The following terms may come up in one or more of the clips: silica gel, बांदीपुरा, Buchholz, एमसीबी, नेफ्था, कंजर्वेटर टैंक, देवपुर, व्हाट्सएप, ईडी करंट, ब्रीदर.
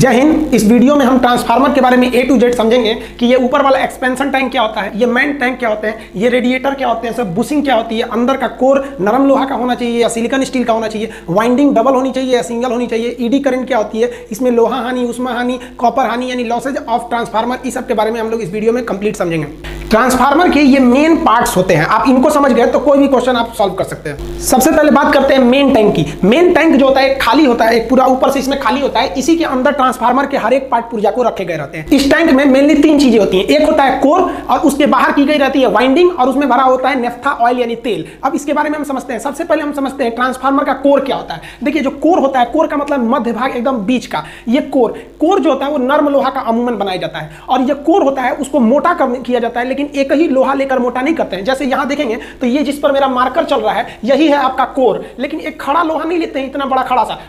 जय हिंद। इस वीडियो में हम ट्रांसफार्मर के बारे में ए टू जेड समझेंगे कि ये ऊपर वाला एक्सपेंशन टैंक क्या होता है, ये मेन टैंक क्या होते हैं, ये रेडिएटर क्या होते हैं, सब बुशिंग क्या होती है, अंदर का कोर नरम लोहा का होना चाहिए या सिलिकॉन स्टील का होना चाहिए, वाइंडिंग डबल होनी चाहिए या सिंगल होनी चाहिए, ईडी करंट क्या होती है, इसमें लोहा हानि, उष्मा हानि, कॉपर हानि यानी लॉसेज ऑफ ट्रांसफार्मर, इस सब के बारे में हम लोग इस वीडियो में कंप्लीट समझेंगे। ट्रांसफार्मर के ये मेन पार्ट्स होते हैं, आप इनको समझ गए तो कोई भी क्वेश्चन आप सॉल्व कर सकते हैं। सबसे पहले बात करते हैं मेन टैंक की। मेन टैंक जो होता है खाली होता है, एक पूरा ऊपर से इसमें खाली होता है, इसी के अंदर ट्रांसफार्मर के हर एक पार्ट पुर्जा को रखे गए रहते हैं। इस टैंक में मेनली तीन चीजें होती हैं, एक होता है कोर और उसके बाहर की गई रहती है वाइंडिंग और उसमें भरा होता है नेफ्था ऑयल यानी तेल। अब इसके बारे में हम समझते हैं। सबसे पहले हम समझते हैं ट्रांसफार्मर का कोर क्या होता है। देखिए जो कोर होता है, कोर का मतलब मध्य भाग एकदम बीच का, ये कोर जो होता है वो नर्म लोहा का अमूमन बनाया जाता है और ये कोर होता है उसको मोटा किया जाता है, लेकिन एक ही लोहा लेकर मोटा नहीं करते हैं। जैसे यहां देखेंगे तो ये जिस पर मेरा मार्कर चल रहा है यही है आपका कोर, लेकिन एक खड़ा लोहा नहीं लेते हैं, इतना बड़ा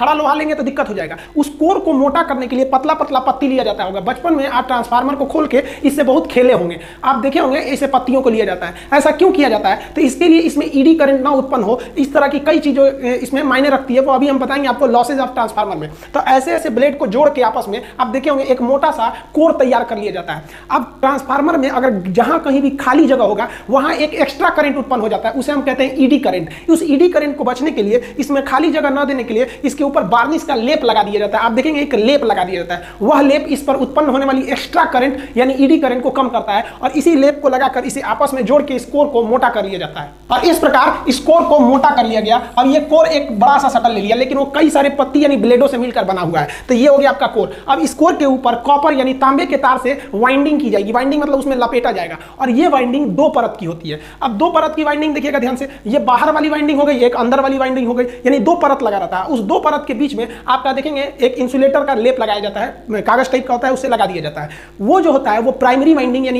खड़ा लोहा लेंगे तो दिक्कत हो जाएगा। उस कोर को मोटा करने के लिए पतला पतला पत्ती लिया जाता होगा। बचपन में आप ट्रांसफार्मर को खोल के इससे बहुत खेले होंगे, आप देखे होंगे ऐसे पत्तियों को लिया जाता है। ऐसा क्यों किया जाता है? तो इसके लिए इसमें ईडी करंट ना उत्पन्न हो, इस तरह की कई चीजों इसमें मायने रखती है, वो अभी हम बताएंगे आपको लॉसेज ऑफ ट्रांसफार्मर में। तो ऐसे ऐसे ब्लेड को जोड़ के आपस में आप देखे होंगे एक मोटा सा कोर तैयार कर लिया जाता है। अब ट्रांसफार्मर में अगर जहां कहीं भी खाली जगह होगा वहां एक एक्स्ट्रा करंट उत्पन्न हो जाता है, उसे हम कहते हैं ईडी करंट। उस ईडी करंट को बचने के लिए, इसमें खाली जगह ना देने के लिए, इसके ऊपर वार्निश का लेप लगा दिया जाता है। आप देखेंगे एक लेप लगा दिया जाता है, वह लेप इस पर उत्पन्न होने वाली एक्स्ट्रा करंट यानी ईडी करंट को कम करता है और इसी लेप को लगाकर इसे आपस में जोड़ के इस कोर को मोटा कर लिया जाता है। और इस प्रकार इस कोर को मोटा कर लिया गया और यह कोर एक बड़ा सा शटल ले लिया, लेकिन वो कई सारे पत्ती यानी ब्लेडों से मिलकर बना हुआ है। तो यह हो गया आपका कोर। अब इस कोर के ऊपर कॉपर यानी तांबे के तार से वाइंडिंग की जाएगी, वाइंडिंग मतलब उसमें लपेटा जाएगा और ये वाइंडिंग दो परत की होती है। अब दो परत की वाइंडिंग देखिएगा ध्यान से, ये बाहर वाली वाइंडिंग हो गई, एक अंदर वाली वाइंडिंग हो गई, यानी दो परत लगा रहता है। उस दो परत के बीच में आपका देखेंगे एक इंसुलेटर का लेप लगाया जाता है, कागज टाइप का होता है, उससे लगा दिया जाता है। वो जो होता है वो प्राइमरी वाइंडिंग यानी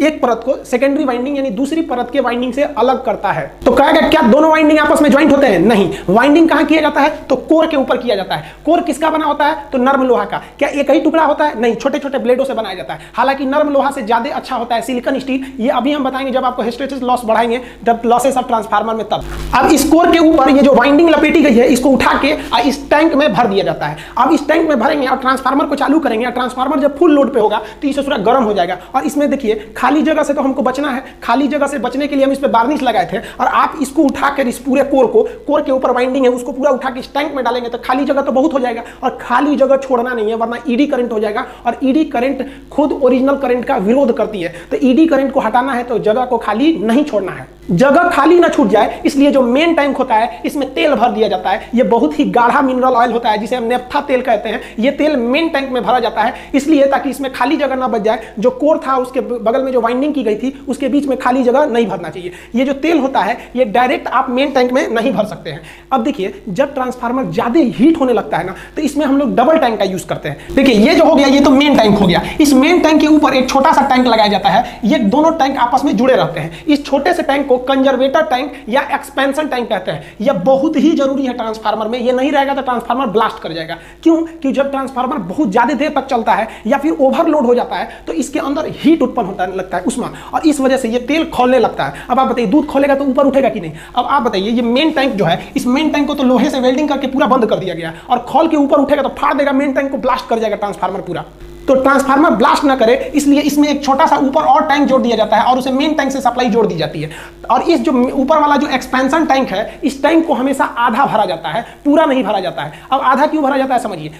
एक परत को सेकेंडरी वाइंडिंग यानी दूसरी परत के वाइंडिंग से अलग करता है। तो कहा गया क्या दोनों वाइंडिंग आपस में ज्वाइंट होते हैं? नहीं। वाइंडिंग कहां किया जाता है? तो कोर के ऊपर किया जाता है। कोर किसका बना होता है? तो नर्म लोहा का। क्या एक ही टुकड़ा होता है? नहीं, छोटे छोटे ब्लेडों से बनाया जाता है। हालांकि नर्म लोहा से ज्यादा अच्छा होता है सिलिकॉन स्टील, ये अभी हम बताएंगे जब आपको हिस्टैरिसीस लॉस बढ़ाएंगे, जब लॉसेस ऑफ ट्रांसफार्मर में तब। अब इस कोर के ऊपर ये जो वाइंडिंग लपेटी गई है इसको उठा के इस टैंक में भर दिया जाता है। अब इस टैंक में भरेंगे और ट्रांसफार्मर को चालू करेंगे और ट्रांसफार्मर जब फुल लोड पे होगा तो इसे पूरा गर्म हो जाएगा। और इसमें देखिए खाली जगह से तो हमको बचना है, खाली जगह से बचने के लिए हम इस पे वार्निश लगाए थे और आप इसको उठाकर इस पूरे कोर के ऊपर वाइंडिंग है उसको पूरा उठा के इस टैंक में डालेंगे तो खाली जगह तो बहुत हो जाएगा और खाली जगह छोड़ना नहीं है वरना ईडी करंट हो जाएगा और ईडी करंट खुद ओरिजिनल करंट का विरोध करती है। तो ईडी करंट को हटाना है तो जगह को खाली नहीं छोड़ना है, जगह खाली ना छूट जाए इसलिए जो मेन टैंक होता है इसमें तेल भर दिया जाता है। ये बहुत ही गाढ़ा मिनरल ऑयल होता है जिसे हम नेफ्था तेल कहते हैं, ये तेल मेन टैंक में भरा जाता है इसलिए ताकि इसमें खाली जगह ना बच जाए। जो कोर था उसके बगल में जो वाइंडिंग की गई थी उसके बीच में खाली जगह नहीं भरना चाहिए। ये जो तेल होता है ये डायरेक्ट आप मेन टैंक में नहीं भर सकते हैं। अब देखिए जब ट्रांसफार्मर ज्यादा हीट होने लगता है ना तो इसमें हम लोग डबल टैंक का यूज करते हैं। देखिए ये जो हो गया ये तो मेन टैंक हो गया, इस मेन टैंक के ऊपर एक छोटा सा टैंक लगाया जाता है, ये दोनों टैंक आपस में जुड़े रहते हैं। इस छोटे से टैंक को कंजर्वेटर टैंक या एक्सपेंशन टैंक कहते हैं। यह बहुत ही जरूरी है ट्रांसफार्मर में, यह नहीं रहेगा तो ट्रांसफार्मर ब्लास्ट कर जाएगा। क्यों? क्योंकि जब ट्रांसफार्मर बहुत ज्यादा देर तक चलता है या फिर ओवरलोड हो जाता है तो इसके अंदर हीट उत्पन्न होता लगता है उष्मा और इस वजह से यह तेल खौलने लगता है। अब आप बताइए दूध खौलेगा तो ऊपर उठेगा कि नहीं? अब आप बताइए ये मेन टैंक जो है इस मेन टैंक को तो लोहे से वेल्डिंग करके पूरा बंद कर दिया गया और खौल के ऊपर उठेगा तो फाड़ देगा, मेन टैंक को ब्लास्ट कर जाएगा ट्रांसफार्मर पूरा। तो ट्रांसफार्मर ब्लास्ट ना करे इसलिए इसमें एक छोटा सा ऊपर और टैंक जोड़ दिया जाता है और उसे मेन टैंक से सप्लाई जोड़ दी जाती है। और इस जो ऊपर वाला जो एक्सपेंशन टैंक है इस टैंक को हमेशा आधा भरा जाता है, पूरा नहीं भरा जाता है। अब आधा क्यों भरा जाता है समझिए,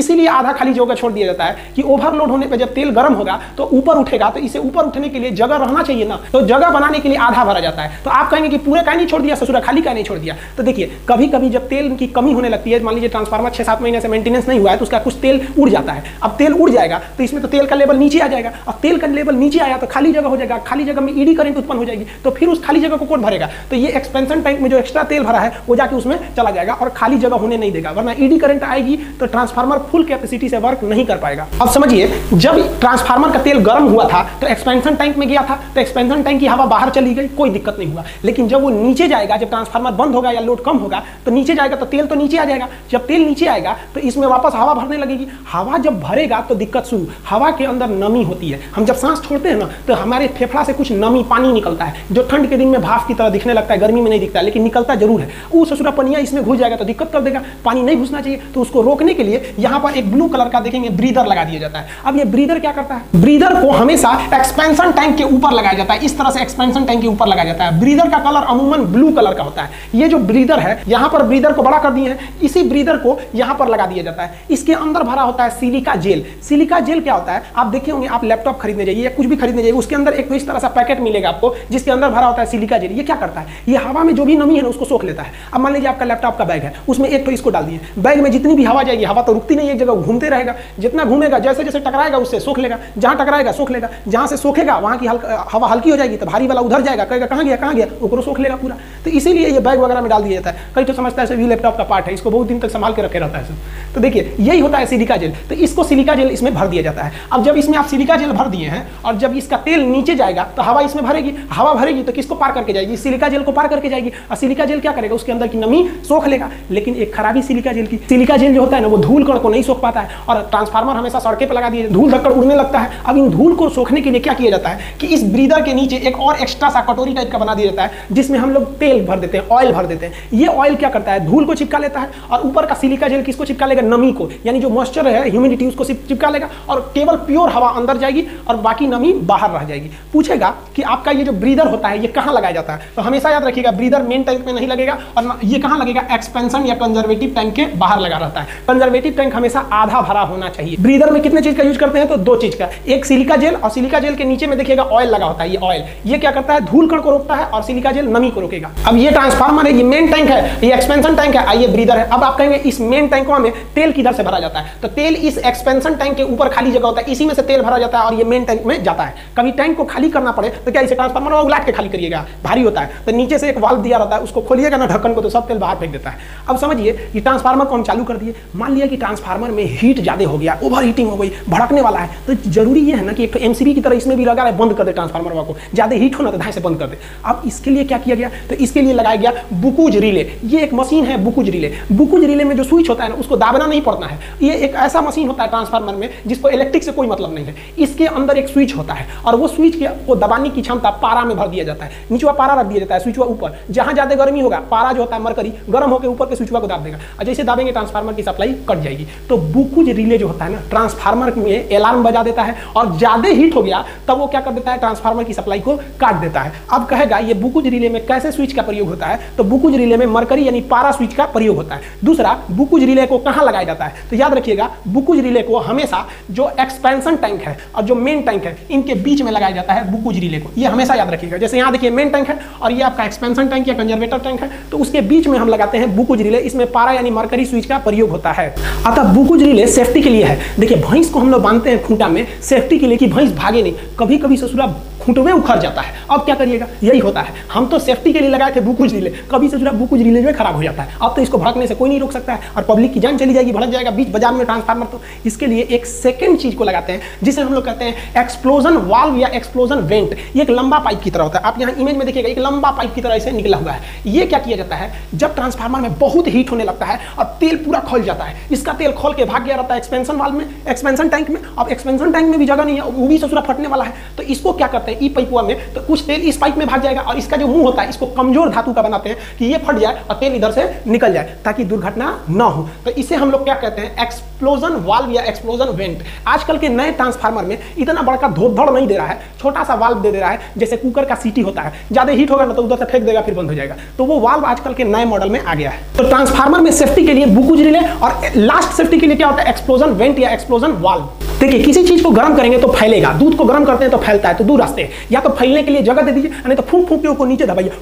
इसीलिए आधा खाली जगह छोड़ दिया जाता है कि ओवरलोड होने पर जब तेल गर्म होगा तो ऊपर उठेगा, तो इसे ऊपर उठने के लिए जगह रहना चाहिए ना, तो जगह बनाने के लिए आधा भरा जाता है। तो आप कहेंगे कि पूरे का नहीं छोड़ दिया ससुरा, खाली का नहीं छोड़ दिया। तो देखिए कभी कभी जब तेल की कमी होने लगती है, मान लीजिए ट्रांसफार्मर 6-7 महीने से मेंटेनेंस नहीं हुआ है तो उसका कुछ तेल उड़ जाता है। अब तेल उड़ जाएगा तो इसमें तो तेल का लेवल नीचे आ जाएगा और तेल का लेवल नीचे आया तो खाली जगह हो जाएगा, खाली जगह में ईडी करंट उत्पन्न हो जाएगी तो फिर उस खाली जगह को कौन भरेगा? तो ये एक्सपेंशन टैंक में जो एक्स्ट्रा तेल भरा है वो जाके उसमें चला जाएगा और खाली जगह होने नहीं देगा वरना ईडी करंट आएगी तो ट्रांसफार्मर फुल कैपेसिटी से वर्क नहीं कर पाएगा। अब समझिए जब ट्रांसफार्मर का तेल गर्म हुआ था तो एक्सपेंशन टैंक में गया था तो एक्सपेंशन टैंक की हवा बाहर चली गई, कोई दिक्कत नहीं हुआ। लेकिन जब वो नीचे जाएगा, जब ट्रांसफार्मर बंद होगा या लोड कम होगा तो नीचे जाएगा तो तेल तो नीचे आ जाएगा। जब तेल नीचे आएगा तो इसमें वापस हवा भरने लगेगी, हवा जब भरेगा तो दिक्कत शुरू। हवा के अंदर नमी होती है, हम जब सांस छोड़ते हैं ना तो हमारे फेफड़ा से कुछ नमी पानी निकलता है जो ठंड के दिन में भाप की तरह दिखने लगता है, गर्मी में नहीं दिखता लेकिन निकलता जरूर है। वो ससुरापनिया इसमें घुस जाएगा तो दिक्कत कर देगा, पानी नहीं घुसना चाहिए। तो उसको रोकने के लिए यहाँ यहाँ पर एक ब्लू कलर का देखेंगे ब्रीदर लगा दिया जाता है। अब ये ब्रीदर क्या करता है, ब्रीदर को हमेशा एक्सपेंशन टैंक के ऊपर लगाया जाता है, इस तरह से एक्सपेंशन टैंक के ऊपर लगाया जाता है। ब्रीदर का कलर अमूमन ब्लू कलर का होता है। ये जो ब्रीदर है यहाँ पर ब्रीदर को बड़ा कर दिए हैं, इसी ब्रीदर को यहाँ पर लगा दिया जाता है। इसके अंदर भरा होता है सिलिका जेल। सिलिका जेल क्या होता है, आप देखे होंगे, आप लैपटॉप खरीदने जाइए या कुछ भी खरीदने जाइए, उसके अंदर एक तो इस तरह सा पैकेट मिलेगा आपको जिसके अंदर भरा होता है सिलिका जेल। ये क्या करता है, ये हवा में जो भी नमी है ना उसको सोख लेता है। अब मान लीजिए आपका लैपटॉप का बैग है, उसमें एक तो इसको डाल दिए, बैग में जितनी भी हवा जाएगी, हवा तो रुकती नहीं, एक जगह घूमते रहेगा, जितना घूमेगा जैसे जैसे टकराएगा उससे सोख लेगा, जहां टकराएगा सोख लेगा, जहां से सोखेगा वहां की हवा हल्की हो जाएगी तो भारी वाला उधर जाएगा, कहेगा कहां गया उसको सोख लेगा पूरा। तो इसीलिए ये बैग वगैरह में डाल दिया जाता है। कई तो समझता है ये लैपटॉप का पार्ट है, इसको बहुत दिन तक संभाल के रखे रहता है सब। तो देखिए यही होता है सिलिका जेल। तो इसको सिलिका जेल इसमें भर दिया जाता है। अब जब इसमें आप सिलिका जेल भर दिए हैं और जब इसका तेल नीचे जाएगा तो हवा इसमें भरेगी, हवा भरेगी तो किसको पार करके जाएगी, सिलिका जेल को पार करके जाएगी। और सिलिका जेल क्या करेगा, उसके अंदर की नमी सोख लेगा। लेकिन एक खराबी सिलिका जेल की, सिलिका जेल जो होता है ना वो धूल कण को नहीं सोख पाता है, और ट्रांसफार्मर हमेशा सड़के पर लगा दिए, धूल धक्कड़ उड़ने लगता है। अब इन धूल को सोखने के लिए क्या किया जाता है कि इस ब्रीदर के नीचे एक और एक्स्ट्रा सा कटोरी टाइप का बना दिया जाता है जिसमें हम लोग तेल भर देते हैं, ऑयल भर देते हैं। ये ऑयल क्या करता है, धूल को चिपका लेता है, और ऊपर का सिलिका जेल किसको चिपका लेगा, नमी को, यानी जो मॉइस्चर है ह्यूमिडिटी उसको चिपका लेगा, और केवल प्योर हवा अंदर जाएगी और बाकी नमी बाहर रह जाएगी। पूछेगा कि आपका ये जो ब्रीदर होता है ये कहाँ लगाया जाता है, तो हमेशा याद रखिएगा ब्रीदर मेन टैंक में नहीं लगेगा, और ये कहाँ लगेगा, एक्सपेंशन या कंजर्वेटिव टैंक के बाहर लगा रहता है। कंजर्वेटिव टैंक हमेशा आधा भरा होना चाहिए। ब्रीदर में कितने चीज का यूज करते हैं, तो दो चीज का, एक सिलिका जेल, और सिलिका जेल के नीचे में देखिएगा ऑयल लगा होता है। ये ऑयल ये क्या करता है, धूल कण को रोकता है, और सिलिका जेल नमी को रोकेगा। अब ये ट्रांसफार्मर है, ये मेन टैंक है, ये एक्सपेंशन टैंक है, ये ब्रीदर है। अब आप कहेंगे इस मेन टैंक में तेल किधर से भरा जाता है, तो तेल इस एक्सपेंशन टैंक के ऊपर खाली जगह होता है, इसी में से तेल भरा जाता है और ये मेन टैंक में जाता है। कभी टैंक को खाली करना पड़े तो क्या इसे ट्रांसफार्मर में उलट के खाली करिएगा, भारी होता है, तो नीचे से एक वाल्व दिया रहता है, उसको खोलिएगा ना ढक्कन को तो सब तेल बाहर फेंक देता है। अब समझिए कि ट्रांसफार्मर को हम चालू कर दिए, मान लिया कि ट्रांसफार्मर में हीट ज्यादा हो गया, ओवर हीटिंग हो गई, भड़कने वाला है, तो जरूरी यह है ना कि एक एमसीबी की तरह इसमें भी लगा रहे, बंद कर दे ट्रांसफार्मर को, ज्यादा हीट हो ना तो धाय से बंद कर दे। अब इसके लिए क्या किया गया, तो इसके लिए लगाया गया बुकुज रिले। ये एक मशीन है बुकुज रिले। बुकुज रिले में जो स्विच होता है ना उसको दाबना नहीं पड़ता है, ये एक ऐसा मशीन होता है ट्रांसफार्मर में जिसको इलेक्ट्रिक से कोई मतलब नहीं है। इसके अंदर एक स्विच होता है और वो स्विच को दबाने की क्षमता पारा में भर दिया जाता है, नीचवा पारा रख दिया जाता है, स्विचवा ऊपर, जहां ज्यादा गर्मी होगा पारा जो होता है मरकरी गर्म होकर ऊपर के स्विचवा को दाब देगा, और जैसे दाबेंगे ट्रांसफार्मर की सप्लाई कट जाएगी। तो बुकुज रिले जो होता है ना ट्रांसफार्मर में अलार्म बजा देता है, और ज्यादा हीट हो गया तब वो क्या कर देता है, ट्रांसफार्मर की सप्लाई को काट देता है। अब कहेगा ये बुकुज रिले में कैसे स्विच का प्रयोग होता है, तो बुकुज रिले में मरकरी यानी पारा स्विच का प्रयोग होता है। दूसरा, बुकुज रिले को कहां लगाया जाता है, तो याद रखिएगा बुकुज रिले को हमेशा जो एक्सपेंशन टैंक है और जो मेन टैंक है इनके बीच में लगाया जाता है बुकुज रिले को। ये हमेशा याद रखिएगा, जैसे यहाँ देखिए मेन टैंक है और ये आपका एक्सपेंशन टैंक या कंजर्वेटर टैंक है, तो उसके बीच में हम लगाते हैं बुकुज रिले, इसमें पारा यानी मरकरी स्विच का प्रयोग होता है। अतः बुकुज रिले सेफ्टी के लिए है। देखिए भैंस को हम लोग बांधते हैं खूंटा में सेफ्टी के लिए कि भैंस भागे नहीं, कभी कभी ससुरा खूंटों में उखड़ जाता है, अब क्या करिएगा, यही होता है। हम तो सेफ्टी के लिए लगाए थे बुकुज रिले, कभी ससुरा बुकुज रिले जो है खराब हो जाता है, अब तो इसको भड़कने से कोई नहीं रोक सकता है और पब्लिक की जान चली जाएगी, भड़क जाएगा बीच बाजार में ट्रांसफार्मर। तो इसके लिए एक सेकेंड चीज को लगाते हैं जिसे हम लोग कहते हैं एक्सप्लोजन वाल्व या एक्सप्लोजन वेंट। ये एक लंबा पाइप की तरह होता है, आप यहाँ इमेज में देखिएगा एक लंबा पाइप की तरह ऐसे निकला हुआ है। ये क्या किया जाता है, जब ट्रांसफार्मर में बहुत हीट होने लगता है और तेल पूरा खोल जाता है, इसका तेल खोल के भाग गया रहता है एक्सपेंशन वाल्व में, एक्सपेंशन टैंक में। अब एक्सपेंशन टैंक में भी जगह नहीं है, वो भी ससुरा फटने वाला है, तो इसको क्या करते हैं, ई पाइपुआ में तो कुछ तेल इस पाइप में भाग जाएगा और इसका जो मुंह होता है इसको कमजोर धातु का बनाते हैं कि ये फट जाए और तेल इधर से निकल जाए ताकि दुर्घटना ना हो। तो इसे हम लोग क्या कहते हैं, एक्सप्लोजन वाल्व या एक्सप्लोजन वेंट। आजकल के नए ट्रांसफार्मर में इतना बड़का धोधड़ नहीं दे रहा है, छोटा सा वाल्व दे रहा है, जैसे कुकर का सीटी होता है, ज्यादा हीट होगा ना तो उधर से फेंक देगा फिर बंद हो जाएगा, तो वो वाल्व आजकल के नए मॉडल में आ गया है। तो ट्रांसफार्मर में सेफ्टी के लिए बुकुज रिले और लास्ट सेफ्टी के लिए क्या होता है, एक्सप्लोजन वेंट या एक्सप्लोजन वाल्व। देखिए किसी चीज को गर्म करेंगे तो फैलेगा, दूध को गर्म करते हैं तो फैलता है, तो दो रास्ते, या तो फैलने के लिए जगह दे दीजिए नहीं तो फूंक फूंक के ऊपर नीचे दबाइए,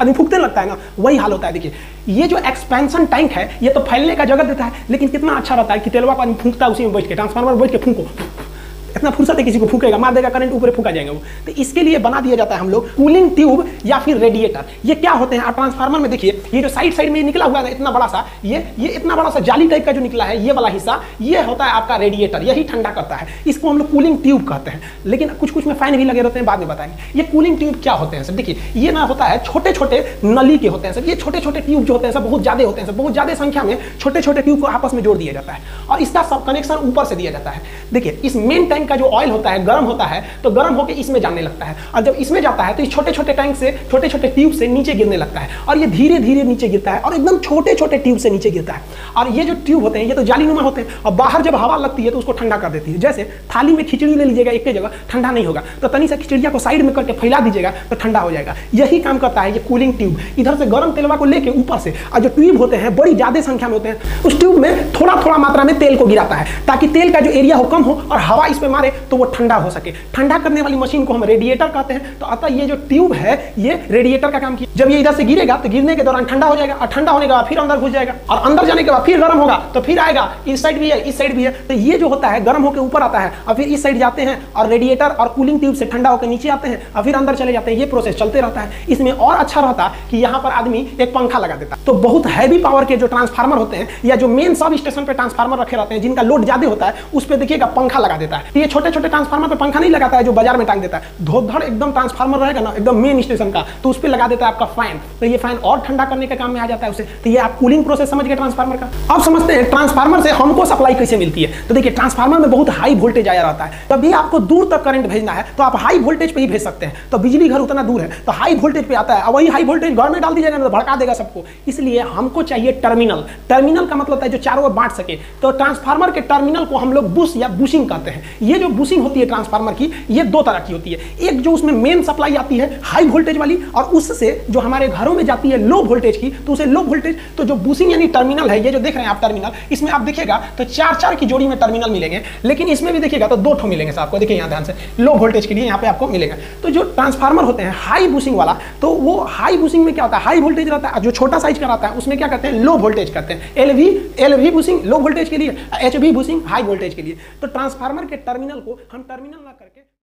आदमी फूकते लगता है ना, वही हाल होता है। देखिए ये जो एक्सपेंशन टैंक है ये तो फैलने का जगह देता है, लेकिन कितना अच्छा रहता है कि तेलवा पानी फूंकता है उसी में बैठ के, ट्रांसफार्मर बैठ के फूंको, इतना फुर्सत है किसी को, फूकेगा मार देगा करंट ऊपर फूका जाएगा वो। तो इसके लिए बना दिया जाता है हम लोग कूलिंग ट्यूब या फिर रेडिएटर। ये क्या होते हैं, आप ट्रांसफार्मर में देखिए ये जो साइड साइड में निकला हुआ है इतना बड़ा सा, ये इतना बड़ा सा जाली टाइप का जो निकला है ये वाला हिस्सा, ये होता है आपका रेडिएटर, यही ठंडा करता है, इसको हम लोग कूलिंग ट्यूब कहते हैं। लेकिन कुछ कुछ में फैन भी लगे रहते हैं, बाद में बताएंगे। ये कूलिंग ट्यूब क्या होते हैं सर, देखिए ये ना होता है छोटे छोटे नली के होते हैं सर, ये छोटे छोटे ट्यूब जो होते हैं सर बहुत ज्यादा होते हैं सर, बहुत ज्यादा संख्या में छोटे छोटे ट्यूब को आपस में जोड़ दिया जाता है और इसका सब कनेक्शन ऊपर से दिया जाता है। देखिए इस मेन टैंक का जो ऑयल होता है गर्म होता है तो गर्म होकर इसमें जाने लगता है, और जब इसमें जाता है तो इस छोटे छोटे टैंक से छोटे छोटे ट्यूब से नीचे गिरने लगता है, और ये धीरे धीरे नीचे गिरता है और एकदम छोटे छोटे ट्यूब से नीचे गिरता है। और ये जो ट्यूब होते हैं ये तो जालीनुमा होते हैं, और बाहर जब हवा लगती है तो उसको ठंडा कर देती है। जैसे थाली में खिचड़ी ले लीजिएगा एक जगह ठंडा नहीं होगा, तो तनी से खिचड़िया को साइड में करके फैला दीजिएगा तो ठंडा हो जाएगा। यही काम करता है ये कूलिंग ट्यूब, इधर से गर्म तेलवा को लेके ऊपर से, और जो ट्यूब होते हैं बड़ी ज्यादा संख्या में होते हैं, उस ट्यूब में थोड़ा थोड़ा मात्रा में तेल को गिराता है ताकि तेल का जो एरिया हो कम हो और हवा इस पे मारे तो वो ठंडा हो सके। ठंडा करने वाली मशीन को हम रेडिएटर कहते हैं। तो अतः ये जो ट्यूब है ये रेडिएटर का काम किया। जब ये इधर से गिरेगा तो गिरने के दौरान ठंडा हो जाएगा, और ठंडा होने के बाद फिर अंदर घुस जाएगा, और अंदर जाने के बाद फिर गर्म होगा तो फिर आएगा, इस साइड भी है इस साइड भी है। तो ये जो होता है गर्म होकर ऊपर आता है और फिर इस साइड जाते हैं, और रेडिएटर और कूलिंग ट्यूब से ठंडा होकर नीचे आते हैं और फिर अंदर चले जाते हैं। ये प्रोसेस चलते रहता है। इसमें और अच्छा रहता कि यहाँ पर आदमी एक पंखा लगा देता। तो बहुत हैवी पावर के जो ट्रांसफार्मर होते हैं या जो मेन सब स्टेशन पे ट्रांसफार्मर रखे रहते हैं जिनका लोड ज्यादा होता है उस पे देखिएगा पंखा लगा देता है। ये छोटे छोटे ट्रांसफार्मर पे पंखा नहीं लगाता है जो बाजार में टांग देता है, धोधड़ एकदम ट्रांसफार्मर रहेगा ना एकदम मेन स्टेशन का, तो उस पे लगा देता है आपका फैन। तो ये फैन और ठंडा करने के काम में आ जाता है उसे। तो ये आप कूलिंग प्रोसेस समझ गए ट्रांसफार्मर का। अब समझते हैं ट्रांसफार्मर से हमको सप्लाई कैसे मिलती है। तो देखिए ट्रांसफार्मर में बहुत हाई वोल्टेज आया रहता है, तभी आपको दूर तक करंट भेजना है तो आप हाई वोल्टेज पे ही भेज सकते हैं। तो बिजली घर उतना दूर है तो हाई वोल्टेज पे आता है, और वही हाई वोल्टेज घर में डाल दीजिएगा ना तो भड़का देगा सबको। इसलिए हमको चाहिए टर्मिनल। टर्मिनल का मतलब है जो चारों ओर बांट सके। तो ट्रांसफार्मर के टर्मिनल को हम लोग बुश या बुशिंग कहते हैं। ये जो बुशिंग होती है ट्रांसफार्मर की ये दो तरह की होती है, एक जो उसमें मेन सप्लाई आती है हाई वोल्टेज वाली, और उससे जो हमारे घरों में जाती है लो वोल्टेज की तो उसे लो वोल्टेज। तो जो बुशिंग यानी टर्मिनल है, ये जो देख रहे हैं आप टर्मिनल, इसमें आप देखिएगा तो चार चार की जोड़ी में टर्मिनल मिलेंगे, लेकिन इसमें भी देखिएगा तो दो ठो मिलेंगे आपको। देखिए यहाँ ध्यान से, लो वोल्टेज के लिए यहाँ पे आपको मिलेगा। तो जो ट्रांसफार्मर होते हैं हाई बुशिंग वाला, तो वो हाई बुशिंग में क्या होता है हाई वोल्टेज रहता है, जो छोटा साइज का रहता है उसमें क्या कहते हैं लो वोल्टेज कहते हैं। एलवी बुशिंग लो वोल्टेज के लिए, एचवी बुशिंग हाई वोल्टेज के लिए। तो ट्रांसफार्मर के टर्मिनल को हम टर्मिनल ना करके